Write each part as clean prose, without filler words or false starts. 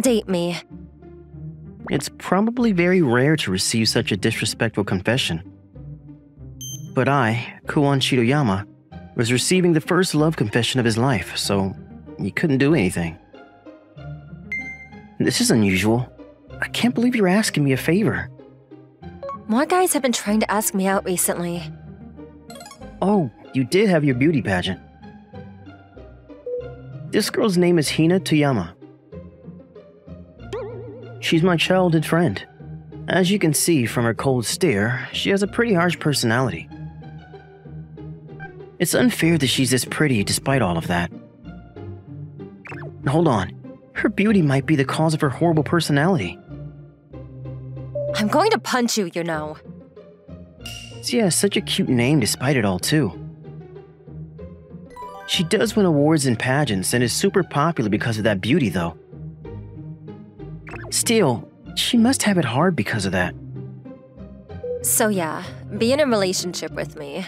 Date me. It's probably very rare to receive such a disrespectful confession. But I, Kuon Shiroyama, was receiving the first love confession of his life, so he couldn't do anything. This is unusual. I can't believe you're asking me a favor. More guys have been trying to ask me out recently. Oh, you did have your beauty pageant. This girl's name is Hina Toyama. She's my childhood friend. As you can see from her cold stare, she has a pretty harsh personality. It's unfair that she's this pretty despite all of that. Hold on. Her beauty might be the cause of her horrible personality. I'm going to punch you, you know. She has such a cute name despite it all, too. She does win awards and pageants and is super popular because of that beauty, though. Still, she must have it hard because of that. So yeah, be in a relationship with me.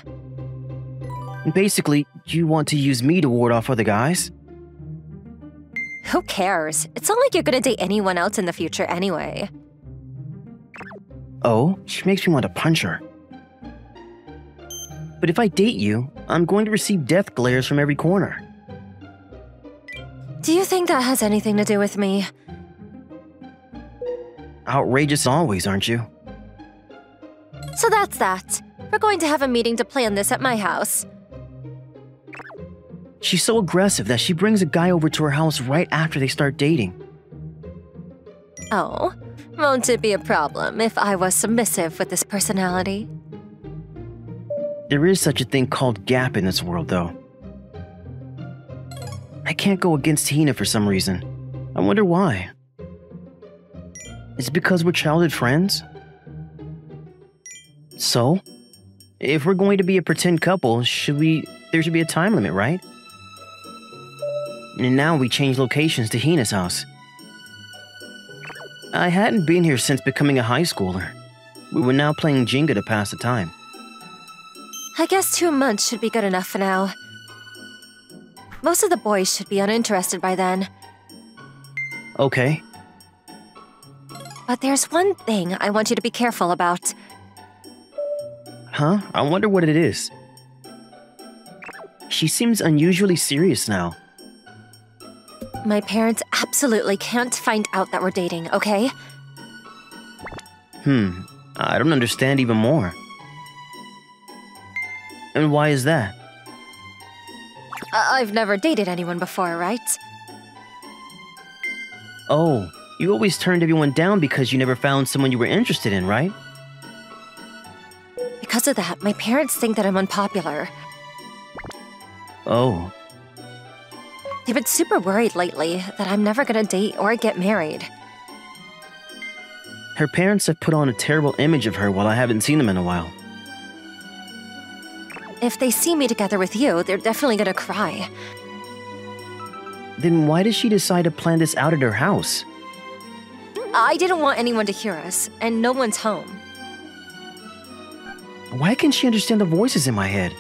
Basically, you want to use me to ward off other guys? Who cares? It's not like you're gonna date anyone else in the future anyway. Oh, she makes me want to punch her. But if I date you, I'm going to receive death glares from every corner. Do you think that has anything to do with me? Outrageous always, aren't you? So that's that. We're going to have a meeting to plan this at my house. She's so aggressive that she brings a guy over to her house right after they start dating. Oh, won't it be a problem if I was submissive with this personality? There is such a thing called gap in this world, though. I can't go against Hina for some reason. I wonder why. It's because we're childhood friends? So? If we're going to be a pretend couple, there should be a time limit, right? And now we change locations to Hina's house. I hadn't been here since becoming a high schooler. We were now playing Jenga to pass the time. I guess 2 months should be good enough for now. Most of the boys should be uninterested by then. Okay. But there's one thing I want you to be careful about. Huh? I wonder what it is. She seems unusually serious now. My parents absolutely can't find out that we're dating, okay? I don't understand even more. And why is that? I've never dated anyone before, right? Oh. You always turned everyone down because you never found someone you were interested in, right? Because of that, my parents think that I'm unpopular. Oh. They've been super worried lately that I'm never gonna date or get married. Her parents have put on a terrible image of her while I haven't seen them in a while. If they see me together with you, they're definitely gonna cry. Then why does she decide to plan this out at her house? I didn't want anyone to hear us, and no one's home. Why can't she understand the voices in my head?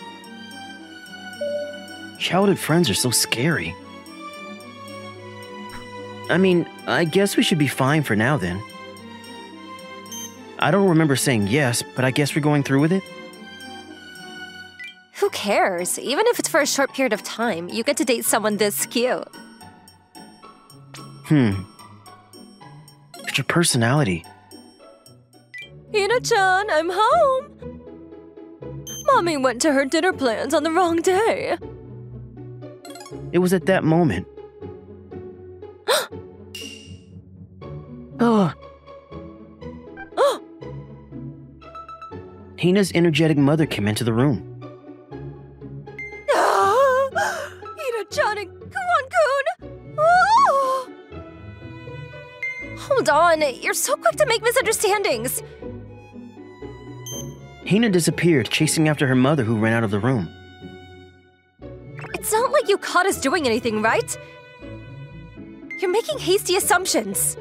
Childhood friends are so scary. I mean, I guess we should be fine for now then. I don't remember saying yes, but I guess we're going through with it. Who cares? Even if it's for a short period of time, you get to date someone this cute. Your personality. Hina-chan, I'm home! Mommy went to her dinner plans on the wrong day. It was at that moment. Hina's energetic mother came into the room. Hina-chan and Kuon-kun! Hold on, you're so quick to make misunderstandings! Hina disappeared, chasing after her mother who ran out of the room. It's not like you caught us doing anything, right? You're making hasty assumptions.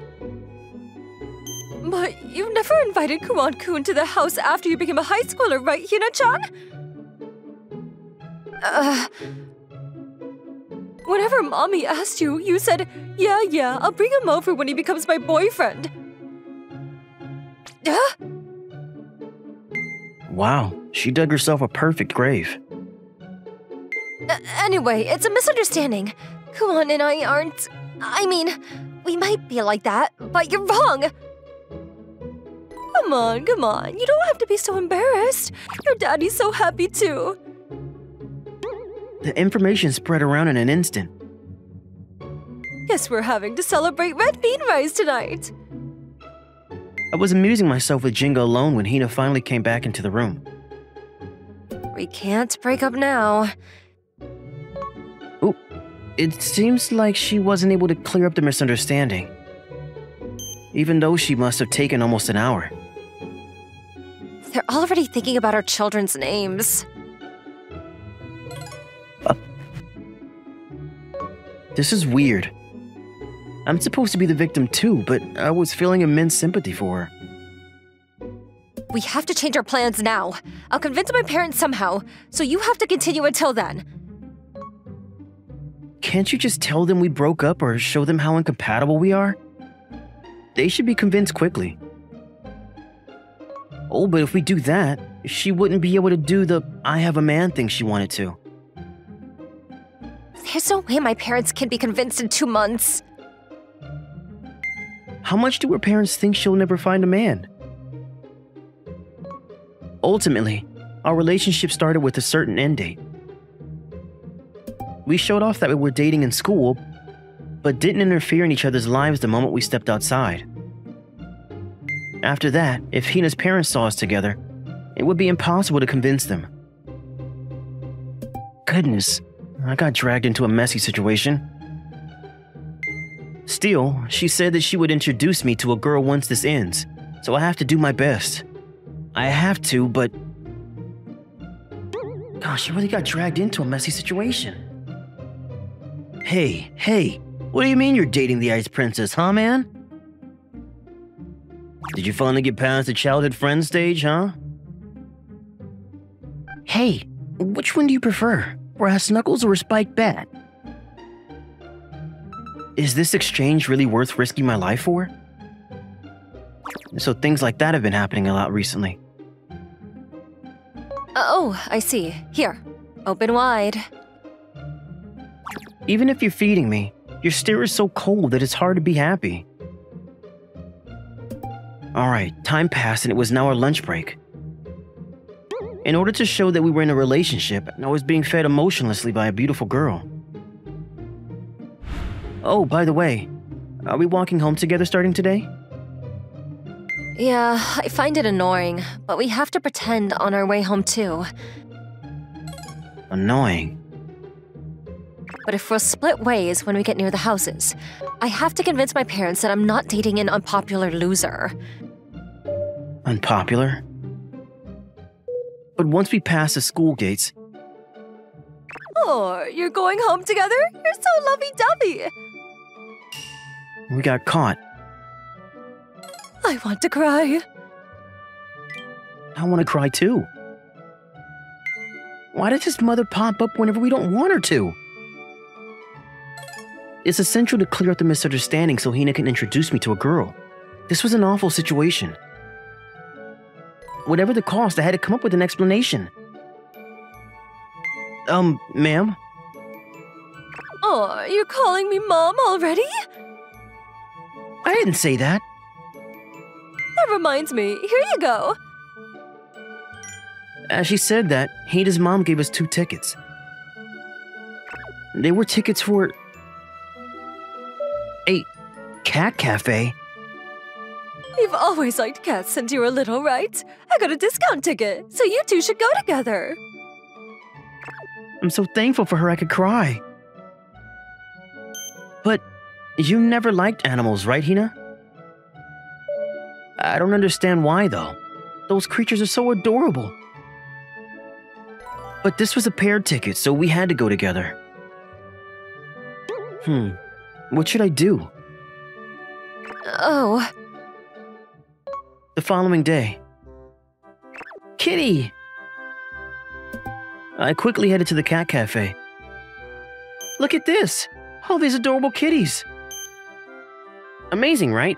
But you never invited Kuon-kun to the house after you became a high schooler, right, Hina-chan? Whenever Mommy asked you, you said, yeah, I'll bring him over when he becomes my boyfriend. Huh? Wow, she dug herself a perfect grave. Anyway, it's a misunderstanding. Kuon and I aren't... I mean, we might be like that, but you're wrong. Come on. You don't have to be so embarrassed. Your daddy's so happy too. The information spread around in an instant. Guess we're having to celebrate red bean rice tonight. I was amusing myself with Jingo alone when Hina finally came back into the room. We can't break up now. Ooh, it seems like she wasn't able to clear up the misunderstanding, even though she must have taken almost an hour. They're already thinking about our children's names. This is weird. I'm supposed to be the victim too, but I was feeling immense sympathy for her. We have to change our plans now. I'll convince my parents somehow, so you have to continue until then. Can't you just tell them we broke up or show them how incompatible we are? They should be convinced quickly. Oh, but if we do that, she wouldn't be able to do the I have a man thing she wanted to. There's no way my parents can be convinced in 2 months. How much do her parents think she'll never find a man? Ultimately, our relationship started with a certain end date. We showed off that we were dating in school, but didn't interfere in each other's lives the moment we stepped outside. After that, if Hina's parents saw us together, it would be impossible to convince them. Goodness, I got dragged into a messy situation. Still, she said that she would introduce me to a girl once this ends, so I have to do my best. I have to, but... gosh, I really got dragged into a messy situation. Hey, what do you mean you're dating the Ice Princess, huh, man? Did you finally get past the childhood friend stage, huh? Hey, which one do you prefer? Brass knuckles or a spiked bat? Is this exchange really worth risking my life for? So things like that have been happening a lot recently. Oh, I see. Here, open wide. Even if you're feeding me, your stare is so cold that it's hard to be happy. Alright, time passed and it was now our lunch break. In order to show that we were in a relationship, I was being fed emotionlessly by a beautiful girl. Oh, by the way, are we walking home together starting today? Yeah, I find it annoying, but we have to pretend on our way home too. Annoying? But if we'll split ways when we get near the houses, I have to convince my parents that I'm not dating an unpopular loser. Unpopular? But once we pass the school gates... Oh, you're going home together? You're so lovey-dovey! We got caught. I want to cry. I want to cry too. Why does his mother pop up whenever we don't want her to? It's essential to clear up the misunderstanding so Hina can introduce me to a girl. This was an awful situation. Whatever the cost, I had to come up with an explanation. Ma'am? Oh, you're calling me Mom already? I didn't say that. That reminds me, here you go. As she said that, Hina's mom gave us 2 tickets. They were tickets for... a cat cafe? You've always liked cats since you were little, right? I got a discount ticket, so you two should go together. I'm so thankful for her I could cry. But you never liked animals, right, Hina? I don't understand why, though. Those creatures are so adorable. But this was a paired ticket, so we had to go together. What should I do? Oh. The following day. Kitty! I quickly headed to the cat cafe. Look at this! All these adorable kitties! Amazing, right?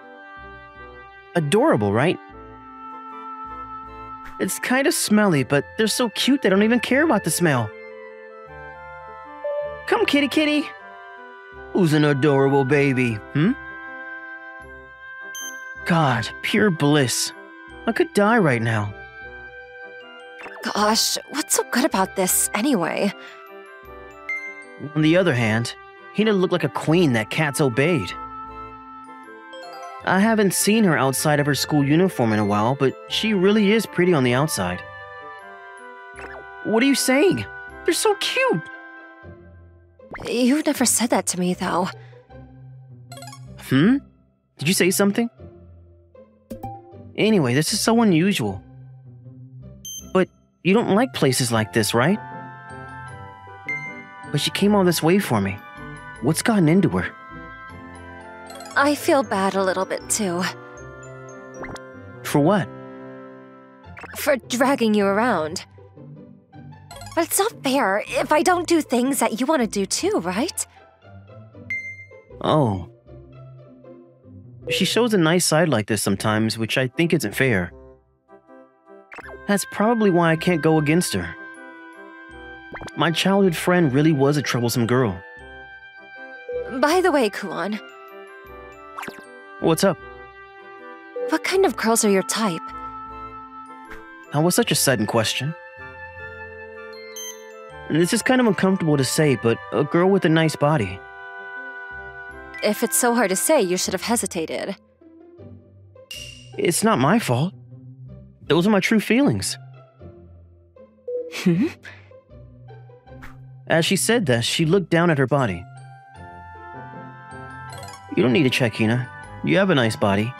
Adorable, right? It's kind of smelly, but they're so cute they don't even care about the smell. Come, kitty kitty! Who's an adorable baby, hmm? God, pure bliss. I could die right now. Gosh, what's so good about this, anyway? On the other hand, Hina looked like a queen that cats obeyed. I haven't seen her outside of her school uniform in a while, but she really is pretty on the outside. What are you saying? They're so cute! You've never said that to me, though. Hmm? Did you say something? Anyway, this is so unusual. But you don't like places like this, right? But she came all this way for me. What's gotten into her? I feel bad a little bit, too. For what? For dragging you around. But it's not fair if I don't do things that you want to do too, right? Oh. She shows a nice side like this sometimes, which I think isn't fair. That's probably why I can't go against her. My childhood friend really was a troublesome girl. By the way, Kuon. What's up? What kind of girls are your type? That was such a sudden question. This is kind of uncomfortable to say, but a girl with a nice body. If it's so hard to say, you should have hesitated. It's not my fault. Those are my true feelings. Hmm? As she said that, she looked down at her body. You don't need to check, Hina. You have a nice body.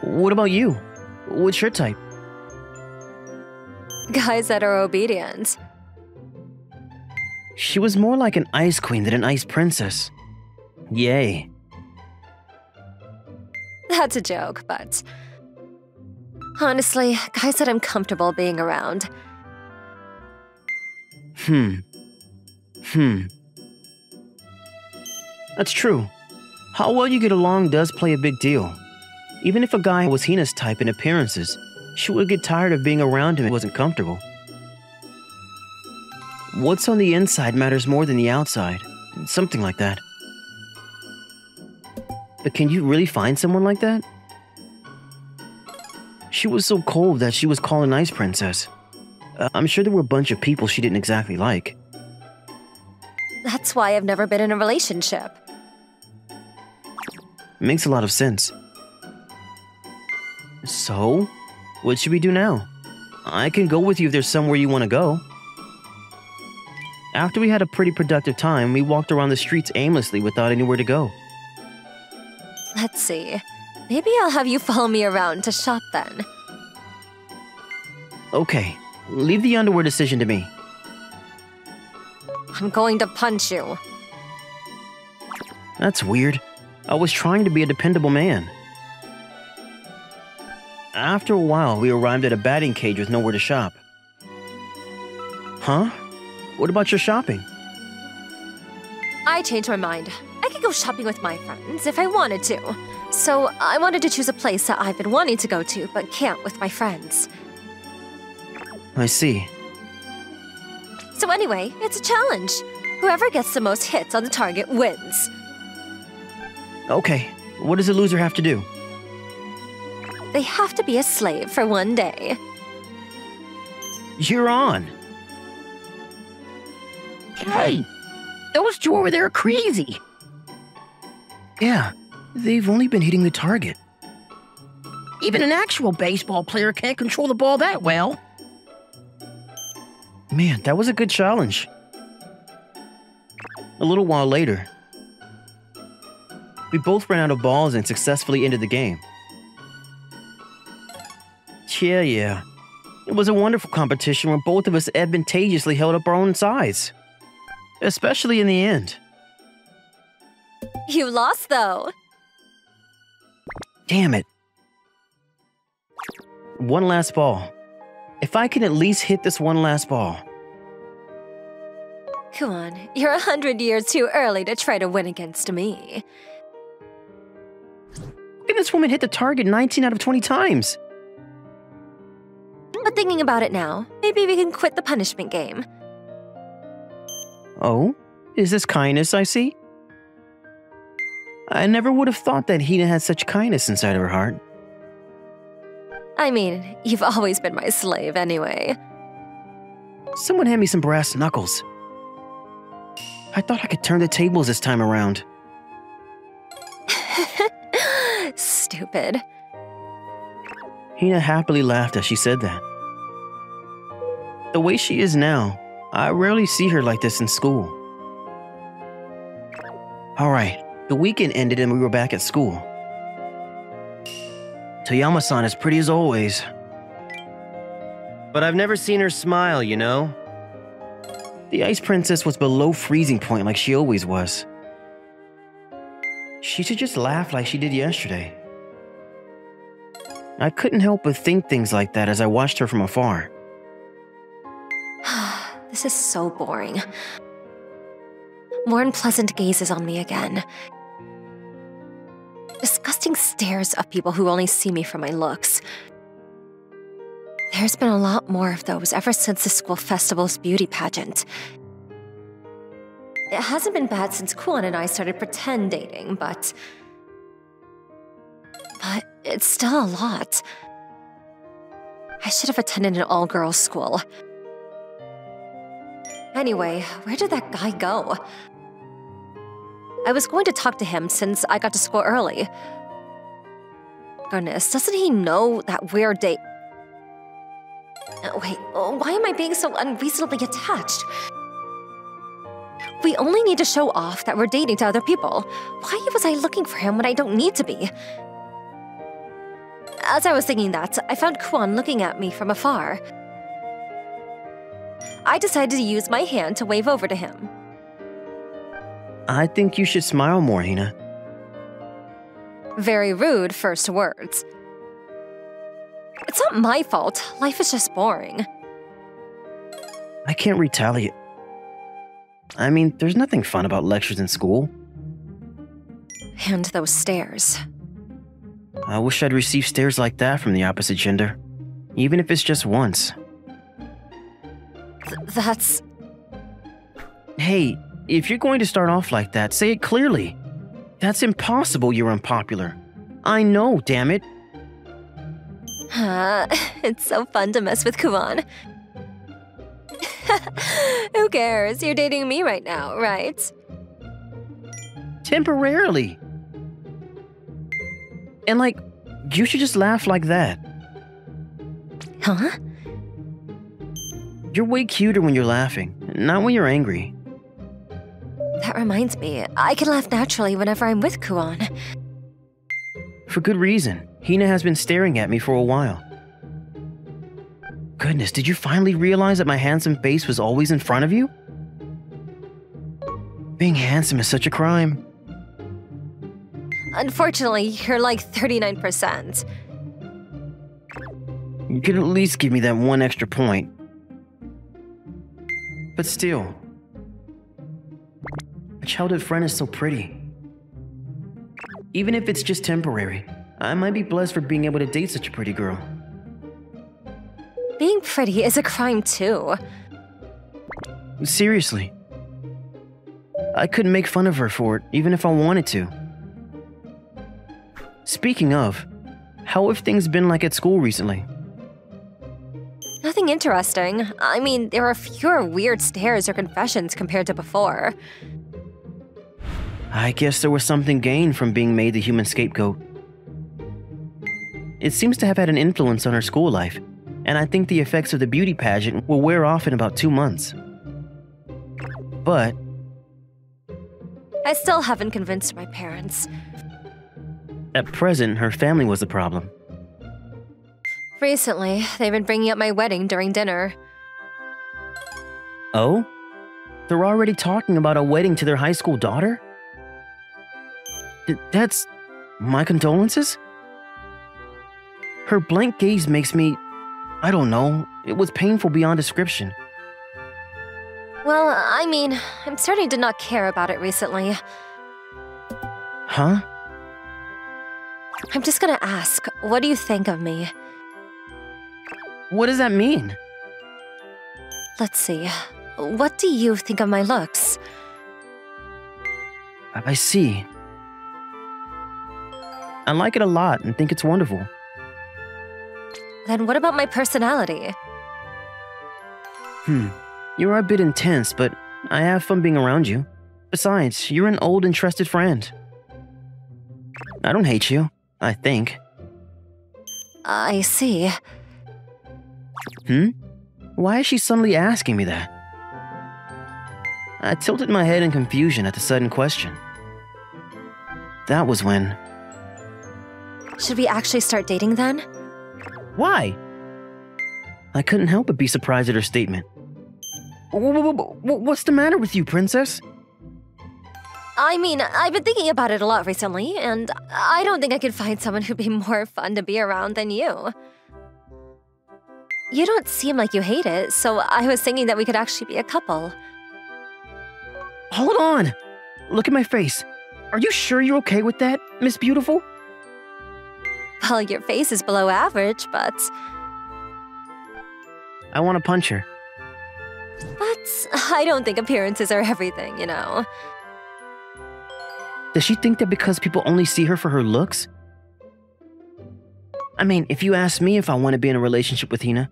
What about you? What's your type? Guys that are obedient. She was more like an ice queen than an ice princess. Yay. That's a joke, but... honestly, guys that I'm comfortable being around. That's true. How well you get along does play a big deal. Even if a guy was Hina's type in appearances, she would get tired of being around him and wasn't comfortable. What's on the inside matters more than the outside. Something like that. But can you really find someone like that? She was so cold that she was called an ice princess. I'm sure there were a bunch of people she didn't exactly like. That's why I've never been in a relationship. Makes a lot of sense. So? What should we do now? I can go with you if there's somewhere you want to go. After we had a pretty productive time, we walked around the streets aimlessly without anywhere to go. Let's see. Maybe I'll have you follow me around to shop then. Okay. Leave the underwear decision to me. I'm going to punch you. That's weird. I was trying to be a dependable man. After a while, we arrived at a batting cage with nowhere to shop. Huh? What about your shopping? I changed my mind. I could go shopping with my friends if I wanted to. So I wanted to choose a place that I've been wanting to go to, but can't with my friends. I see. So anyway, it's a challenge. Whoever gets the most hits on the target wins. Okay. What does the loser have to do? They have to be a slave for one day. You're on. Hey, those two over there are crazy. Yeah, they've only been hitting the target. Even an actual baseball player can't control the ball that well. Man, that was a good challenge. A little while later, we both ran out of balls and successfully ended the game. Yeah. It was a wonderful competition where both of us advantageously held up our own sides. Especially in the end. You lost, though. Damn it. One last ball. If I can at least hit this one last ball. Kuon, you're 100 years too early to try to win against me. Look at this woman hit the target 19 out of 20 times. But thinking about it now, maybe we can quit the punishment game. Oh? Is this kindness I see? I never would have thought that Hina had such kindness inside of her heart. I mean, you've always been my slave anyway. Someone hand me some brass knuckles. I thought I could turn the tables this time around. Stupid. Hina happily laughed as she said that. The way she is now, I rarely see her like this in school. Alright, the weekend ended and we were back at school. Toyama-san is pretty as always. But I've never seen her smile, you know? The ice princess was below freezing point like she always was. She should just laugh like she did yesterday. I couldn't help but think things like that as I watched her from afar. This is so boring. More unpleasant gazes on me again. Disgusting stares of people who only see me for my looks. There's been a lot more of those ever since the school festival's beauty pageant. It hasn't been bad since Kuon and I started pretend dating, but it's still a lot. I should have attended an all-girls school. Anyway, where did that guy go? I was going to talk to him since I got to school early. Goodness, doesn't he know that weird date? Wait, why am I being so unreasonably attached? We only need to show off that we're dating to other people. Why was I looking for him when I don't need to be? As I was thinking that, I found Kuon looking at me from afar. I decided to use my hand to wave over to him. I think you should smile more, Hina. Very rude first words. It's not my fault. Life is just boring. I can't retaliate. I mean, there's nothing fun about lectures in school. And those stares. I wish I'd received stares like that from the opposite gender. Even if it's just once. That's... Hey, if you're going to start off like that, say it clearly. That's impossible you're unpopular. I know, damn it. It's so fun to mess with Kuon. Who cares? You're dating me right now, right? Temporarily. And like, you should just laugh like that. Huh? You're way cuter when you're laughing, not when you're angry. That reminds me, I can laugh naturally whenever I'm with Kuon. For good reason. Hina has been staring at me for a while. Goodness, did you finally realize that my handsome face was always in front of you? Being handsome is such a crime. Unfortunately, you're like 39%. You could at least give me that one extra point. But still, a childhood friend is so pretty. Even if it's just temporary, I might be blessed for being able to date such a pretty girl. Being pretty is a crime too. Seriously. I couldn't make fun of her for it, even if I wanted to. Speaking of, how have things been like at school recently? Nothing interesting. I mean, there are fewer weird stares or confessions compared to before. I guess there was something gained from being made the human scapegoat. It seems to have had an influence on her school life, and I think the effects of the beauty pageant will wear off in about 2 months. But... I still haven't convinced my parents. At present, her family was the problem. Recently, they've been bringing up my wedding during dinner. Oh? They're already talking about a wedding to their high school daughter? That's... my condolences? Her blank gaze makes me... I don't know. It was painful beyond description. Well, I mean, I'm starting to not care about it recently. Huh? I'm just gonna ask, what do you think of me? What does that mean? Let's see. What do you think of my looks? I see. I like it a lot and think it's wonderful. Then what about my personality? You're a bit intense, but I have fun being around you. Besides, you're an old and trusted friend. I don't hate you, I think. I see. Why is she suddenly asking me that? I tilted my head in confusion at the sudden question. That was when... Should we actually start dating then? Why? I couldn't help but be surprised at her statement. What's the matter with you, princess? I mean, I've been thinking about it a lot recently, and I don't think I could find someone who'd be more fun to be around than you. You don't seem like you hate it, so I was thinking that we could actually be a couple. Hold on! Look at my face. Are you sure you're okay with that, Miss Beautiful? Well, your face is below average, but... I want to punch her. But I don't think appearances are everything, you know. Does she think that because people only see her for her looks? I mean, if you ask me if I want to be in a relationship with Hina,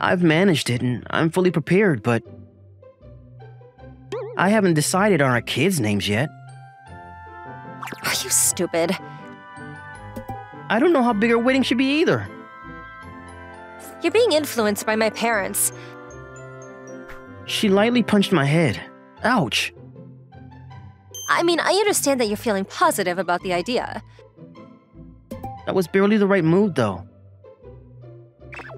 I've managed it and I'm fully prepared, but... I haven't decided on our kids' names yet. Are you stupid? I don't know how big our wedding should be either. You're being influenced by my parents. She lightly punched my head. Ouch. I mean, I understand that you're feeling positive about the idea. That was barely the right mood, though.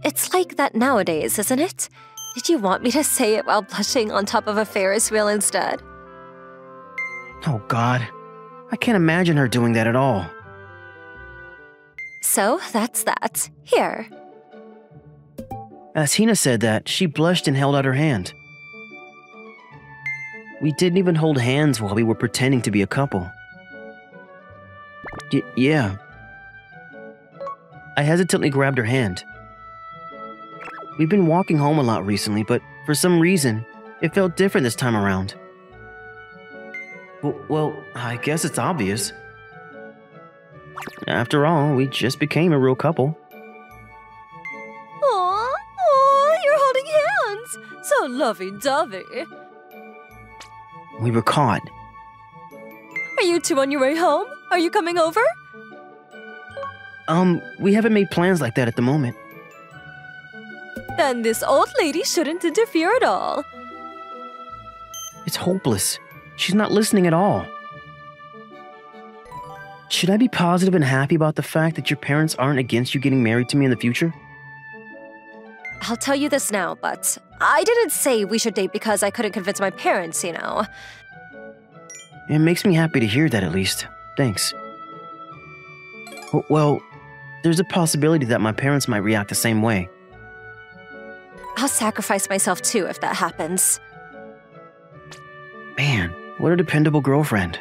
It's like that nowadays, isn't it? Did you want me to say it while blushing on top of a Ferris wheel instead? Oh, God. I can't imagine her doing that at all. So, that's that. Here. As Hina said that, she blushed and held out her hand. We didn't even hold hands while we were pretending to be a couple. Yeah. I hesitantly grabbed her hand. We've been walking home a lot recently, but for some reason, it felt different this time around. Well, I guess it's obvious. After all, we just became a real couple. Aww, aww, you're holding hands! So lovey-dovey. We were caught. Are you two on your way home? Are you coming over? We haven't made plans like that at the moment. Then this old lady shouldn't interfere at all. It's hopeless. She's not listening at all. Should I be positive and happy about the fact that your parents aren't against you getting married to me in the future? I'll tell you this now, but I didn't say we should date because I couldn't convince my parents, you know. It makes me happy to hear that at least. Thanks. Well, there's a possibility that my parents might react the same way. I'll sacrifice myself too if that happens. Man, what a dependable girlfriend.